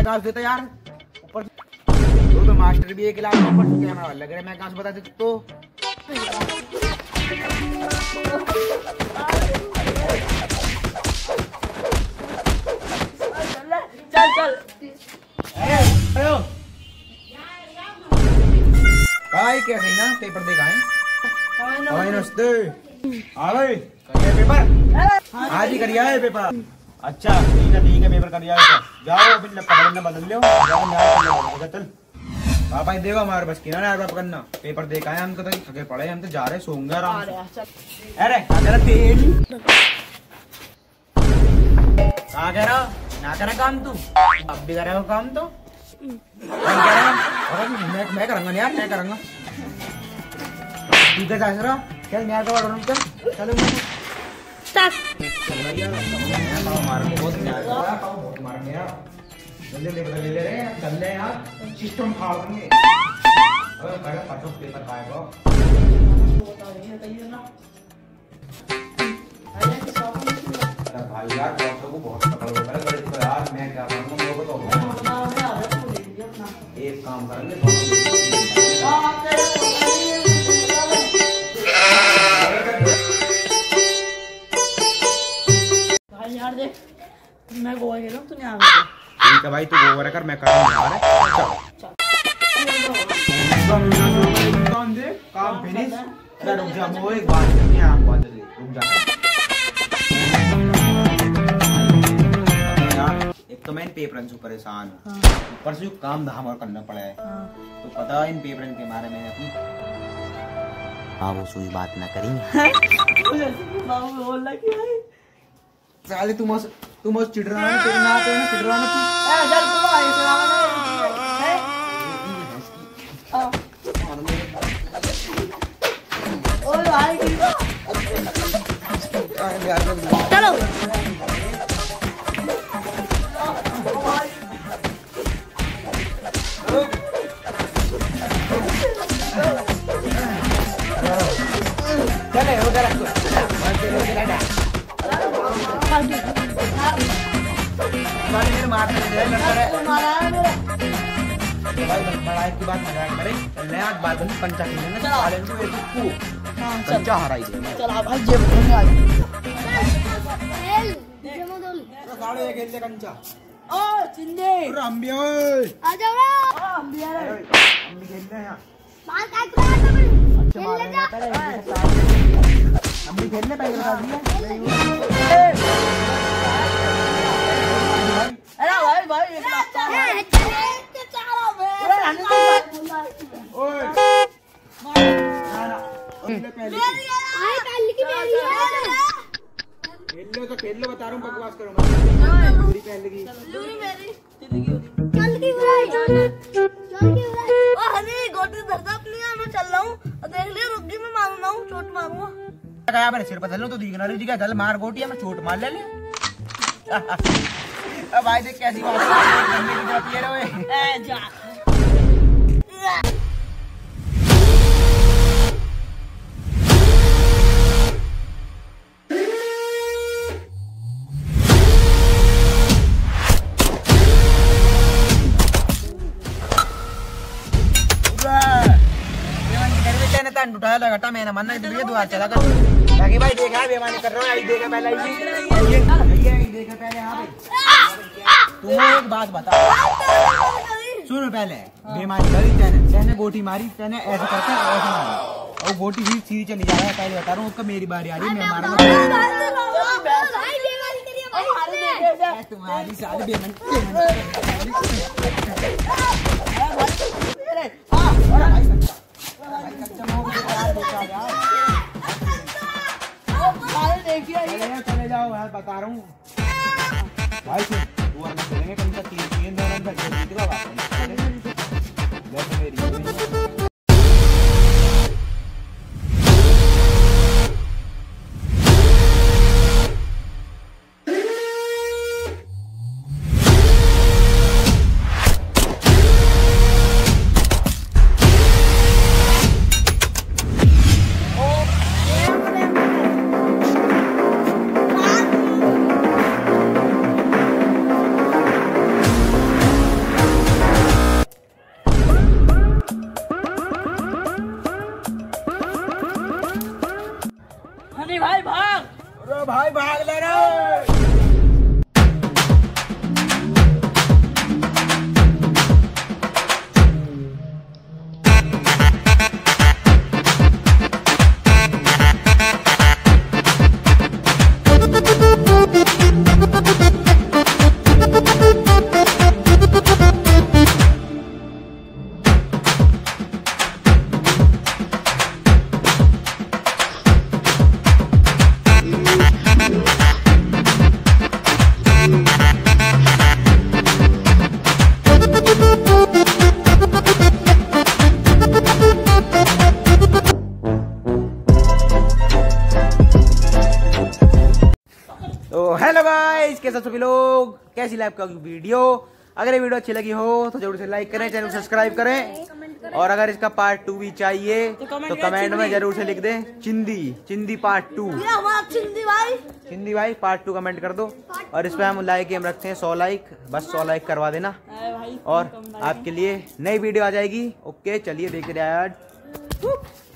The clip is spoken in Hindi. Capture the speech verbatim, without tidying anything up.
मैं गांस देता यार ऊपर तो, तो मास्टर भी एक लाख ऊपर से कैमरा लग रहा है। मैं गांस बता देता तो चल चल हेलो भाई कैसे ना पेपर देखा है भाई नमस्ते आ भाई पेपर आज ही कर आए पेपर अच्छा ठीक है ठीक है पेपर कर जाओ फिर बदल लो चल पापा देखो हमारे बस की ना पकड़ना पेपर देखा है हम तो थके पड़े हम तो जा रहे सोंगे अरे तेज कहा कह रहा ना करा काम तू अब भी करेगा काम तो मैं करूंगा यार मैं करूंगा ठीक है चल मैं तो चलो एक काम करेंगे मैं गोवा गया हूं तूने आ गया ठीक है भाई तू गोवा रह कर मैं काम कर रहा है चल कौन दे काम फिनिश मैं रुक जा वो एक बात करनी है आपको आज रुक जा यार एक तो मैं इन पेपरन से परेशान हूं ऊपर से काम धाम और करना पड़ा है तो पता है इन पेपरन के बारे में अपनी बाबू सुई बात ना करेंगे बाबू बोल रहा कि भाई साले तुम तुम उस चिड़राना चिड़राना तो ना चिड़राना तू ए चल तू आ ये चलावा ना है आ ओ भाई चलो चले हो गया रखो चलो चला डा मेरे मारने पढ़ाई की बात बात पंचा हराई कंचा ओ चिंदे आ जाओ अरे भाई भाई ये तेरे चारा बे ओए ना पहले पहले आई पहले की पहली है खेल लो तो खेल लो बता रहा हूं बकवास करूंगा लूरी पहले की लूरी मेरी चल की बुराई चल की बुराई ओ हनी गोटी धर दो अपनी मैं चल रहा हूं देख ले रुक गई मैं मारूंगा हूं चोट मारूंगा गया मैंने सिर पर चल लो तो दिखना रे दिखा चल मार गोटी मैं चोट मार ले ले अब भाई देख कैसी बात जा उठाया लगाटा मैंने मन नहीं दुआ चला कर बाकी भाई देखा बेमानी कर रहा है देखा पहले देखा पहले हाँ तुम्हें एक बात बता सुनो पहले बेमारी करी तेने तेने गोटी मारी तेने ऐसे करके ऐसे मारी और गोटी भी सीधी चली जा रहा है पहले बता रहा हूँ उसका मेरी बारी आ रही मैं मारा तुम्हारी सारी बेमानी चले जाओ यार बता रहा हूँ भाई करेंगे कम से तीन तीन रन तक निकला बात भाई भाग ले रे। तो हेलो गाइस, कैसे सभी लोग, कैसी लाइफ का वीडियो। अगर ये वीडियो अच्छी लगी हो तो जरूर से लाइक करें, चैनल सब्सक्राइब करें, और अगर इसका पार्ट टू भी चाहिए तो कमेंट, तो कमेंट में जरूर से लिख दें चिंदी चिंदी पार्ट टू, चिंदी भाई चिंदी भाई पार्ट टू कमेंट कर दो। और इस पर हम लाइक हम रखते हैं सौ लाइक, बस सौ लाइक करवा देना और आपके लिए नई वीडियो आ जाएगी। ओके, चलिए देखते रहिए।